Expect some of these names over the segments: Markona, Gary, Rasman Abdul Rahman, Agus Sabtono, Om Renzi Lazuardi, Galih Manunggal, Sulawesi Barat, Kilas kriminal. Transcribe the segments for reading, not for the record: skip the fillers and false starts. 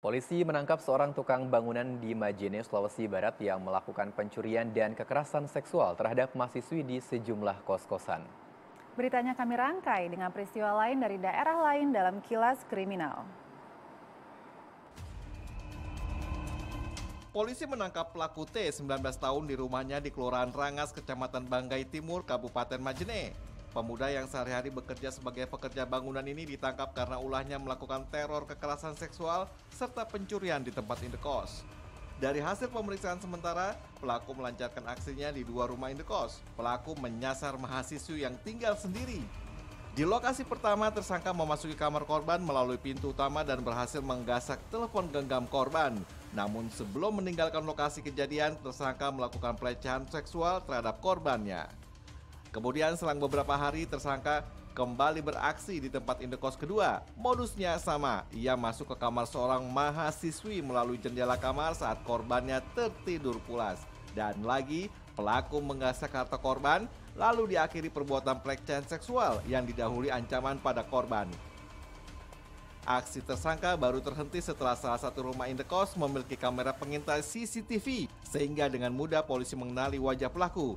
Polisi menangkap seorang tukang bangunan di Majene, Sulawesi Barat yang melakukan pencurian dan kekerasan seksual terhadap mahasiswi di sejumlah kos-kosan. Beritanya kami rangkai dengan peristiwa lain dari daerah lain dalam Kilas Kriminal. Polisi menangkap pelaku T, 19 tahun, di rumahnya di Kelurahan Rangas, Kecamatan Banggai Timur, Kabupaten Majene. Pemuda yang sehari-hari bekerja sebagai pekerja bangunan ini ditangkap karena ulahnya melakukan teror kekerasan seksual serta pencurian di tempat indekos. Dari hasil pemeriksaan sementara, pelaku melancarkan aksinya di dua rumah indekos. Pelaku menyasar mahasiswi yang tinggal sendiri. Di lokasi pertama, tersangka memasuki kamar korban melalui pintu utama dan berhasil menggasak telepon genggam korban. Namun sebelum meninggalkan lokasi kejadian, tersangka melakukan pelecehan seksual terhadap korbannya. Kemudian selang beberapa hari, tersangka kembali beraksi di tempat indekos kedua. Modusnya sama, ia masuk ke kamar seorang mahasiswi melalui jendela kamar saat korbannya tertidur pulas. Dan lagi, pelaku menggasak harta korban, lalu diakhiri perbuatan pelecehan seksual yang didahului ancaman pada korban. Aksi tersangka baru terhenti setelah salah satu rumah indekos memiliki kamera pengintai CCTV, sehingga dengan mudah polisi mengenali wajah pelaku.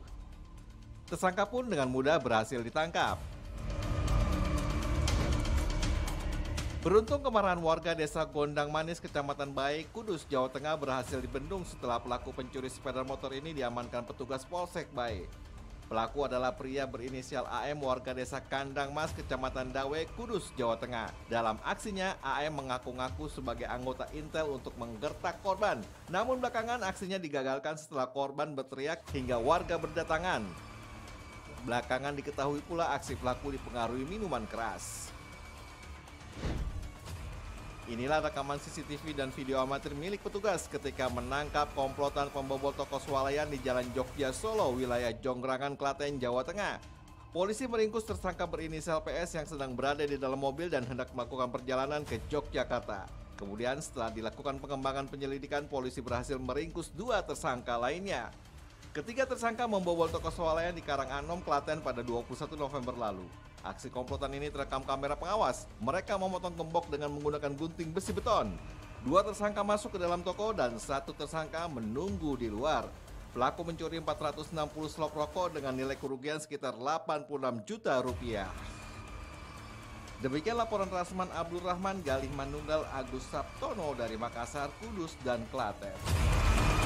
Tersangka pun dengan mudah berhasil ditangkap. Beruntung kemarahan warga desa Gondang Manis, Kecamatan Baik, Kudus, Jawa Tengah berhasil dibendung setelah pelaku pencuri sepeda motor ini diamankan petugas Polsek Baik. Pelaku adalah pria berinisial AM warga desa Kandang Mas, Kecamatan Dawe, Kudus, Jawa Tengah. Dalam aksinya, AM mengaku-ngaku sebagai anggota intel untuk menggertak korban. Namun belakangan aksinya digagalkan setelah korban berteriak hingga warga berdatangan. Belakangan diketahui pula aksi pelaku dipengaruhi minuman keras. Inilah rekaman CCTV dan video amatir milik petugas ketika menangkap komplotan pembobol toko swalayan di Jalan Jogja Solo, wilayah Jonggrangan, Klaten, Jawa Tengah. Polisi meringkus tersangka berinisial PS yang sedang berada di dalam mobil dan hendak melakukan perjalanan ke Yogyakarta. Kemudian setelah dilakukan pengembangan penyelidikan, polisi berhasil meringkus dua tersangka lainnya. Ketiga tersangka membobol toko swalayan di Karanganom, Klaten pada 21 November lalu. Aksi komplotan ini terekam kamera pengawas. Mereka memotong gembok dengan menggunakan gunting besi beton. Dua tersangka masuk ke dalam toko dan satu tersangka menunggu di luar. Pelaku mencuri 460 slop rokok dengan nilai kerugian sekitar 86 juta rupiah. Demikian laporan Rasman Abdul Rahman, Galih Manunggal, Agus Sabtono dari Makassar, Kudus, dan Klaten.